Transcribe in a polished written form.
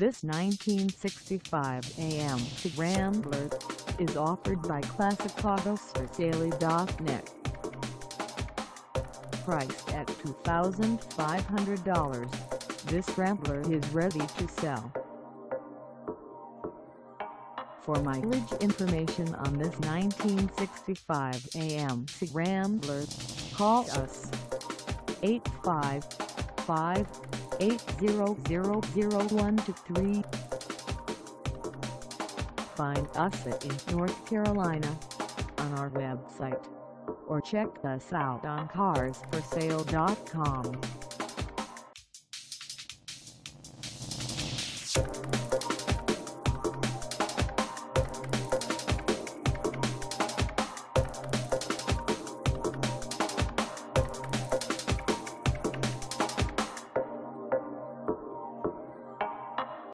This 1965 AMC Rambler is offered by Classic Autos or daily.net. Priced at $2,500, this Rambler is ready to sell. For mileage information on this 1965 AMC Rambler, call us 855-800-0123. Find us in North Carolina on our website, or check us out on carsforsale.com.